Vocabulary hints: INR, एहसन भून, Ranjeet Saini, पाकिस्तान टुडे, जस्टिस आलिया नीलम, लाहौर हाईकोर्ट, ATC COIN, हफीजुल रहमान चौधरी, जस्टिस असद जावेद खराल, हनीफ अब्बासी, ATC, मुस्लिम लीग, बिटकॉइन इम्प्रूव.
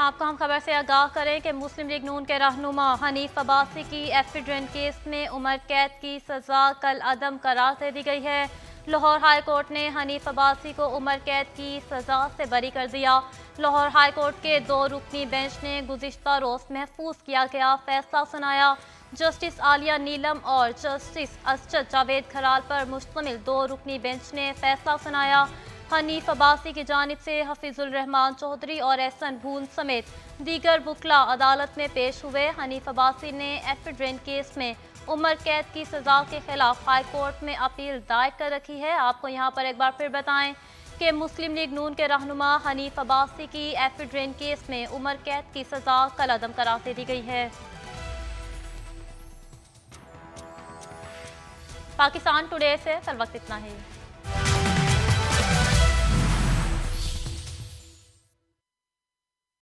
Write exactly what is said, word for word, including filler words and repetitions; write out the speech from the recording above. आपको हम खबर से आगाह करें कि मुस्लिम लीग नून के रहनुमा हनीफ अब्बासी की एफिडेविट केस में उम्र कैद की सजा कल अदम करार दे दी गई है। लाहौर हाईकोर्ट ने हनीफ अब्बासी को उम्र कैद की सजा से बरी कर दिया। लाहौर हाईकोर्ट के दो रुकनी बेंच ने गुज़िश्ता रोज़ महफूज किया गया फैसला सुनाया। जस्टिस आलिया नीलम और जस्टिस असद जावेद खराल पर मुश्तमिल दो रुकनी बेंच ने फैसला सुनाया। हनीफ अब्बासी की जानिब से हफीजुल रहमान चौधरी और एहसन भून समेत दीगर बुकला अदालत में पेश हुए। हनीफ अब्बासी ने एफिडेविट केस में उम्र कैद की सजा के खिलाफ हाईकोर्ट में अपील दायर कर रखी है। आपको यहाँ पर एक बार फिर बताएं कि मुस्लिम लीग नून के रहनुमा हनीफ अब्बासी की एफिडेविट केस में उम्र कैद की सजा कल अदम करार दे दी गई है। पाकिस्तान टुडे से फिलहाल इतना ही।